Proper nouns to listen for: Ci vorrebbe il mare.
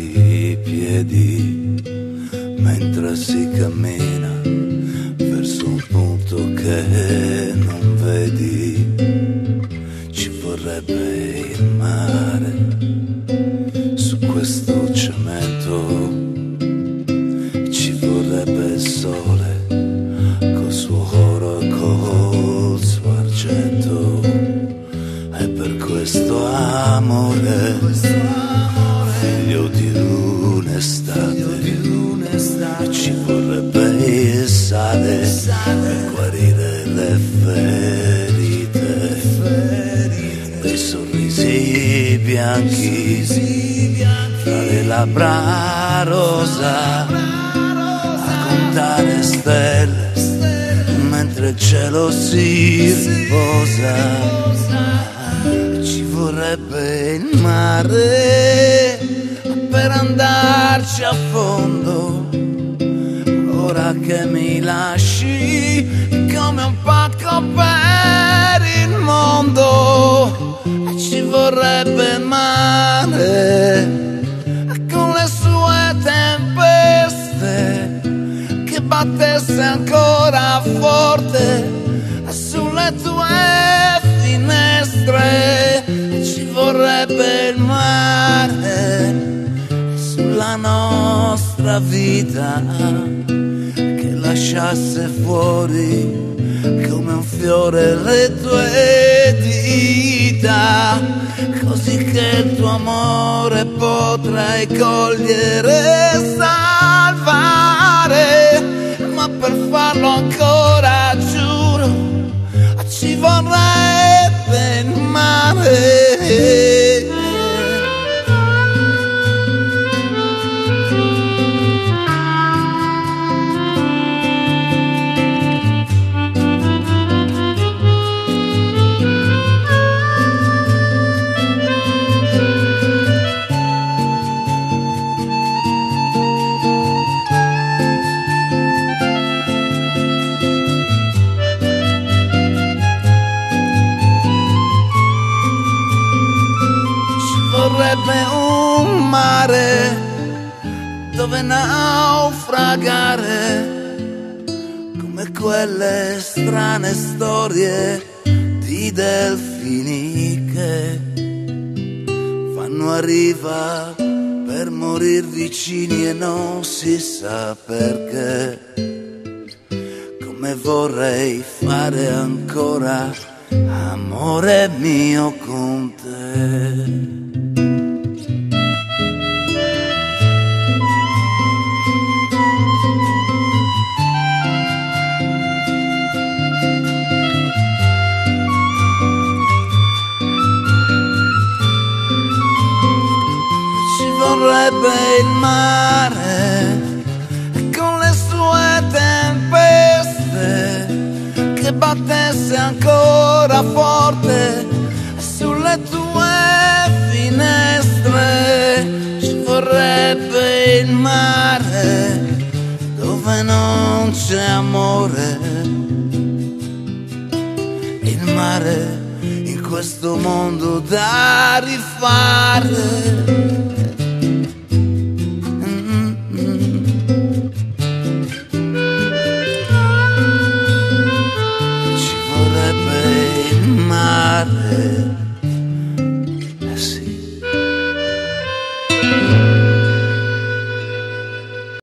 i piedi mentre si cammina verso un punto che non vedi. Ci vorrebbe il mare su questo cemento, ci vorrebbe il sole col suo oro e col suo argento. E per questo amore, figlio di un'estate, ci vorrebbe il sale per guarire le ferite, dei sorrisi bianchi tra le labbra rosa, a contare stelle mentre il cielo si riposa. Ci vorrebbe il mare per andarci a fondo, ora che mi lasci come un pacco per il mondo. Ci vorrebbe il mare con le sue tempeste che battesse ancora forte sulle tue finestre. Ci vorrebbe il mare sulla nostra vita, che lasciasse fuori come un fiore le tue dita, così che il tuo amore potrai cogliere e salvare. Ma per farlo ancora, giuro, ci vorrebbe il mare. Ci vorrebbe un mare dove naufragare, come quelle strane storie di delfini che vanno a riva per morir vicini e non si sa perché. Come vorrei fare ancora, amore mio, con te. Ci vorrebbe il mare con le sue tempeste che battesse ancora forte sulle tue finestre. Ci vorrebbe il mare dove non c'è amore, il mare in questo mondo da rifare.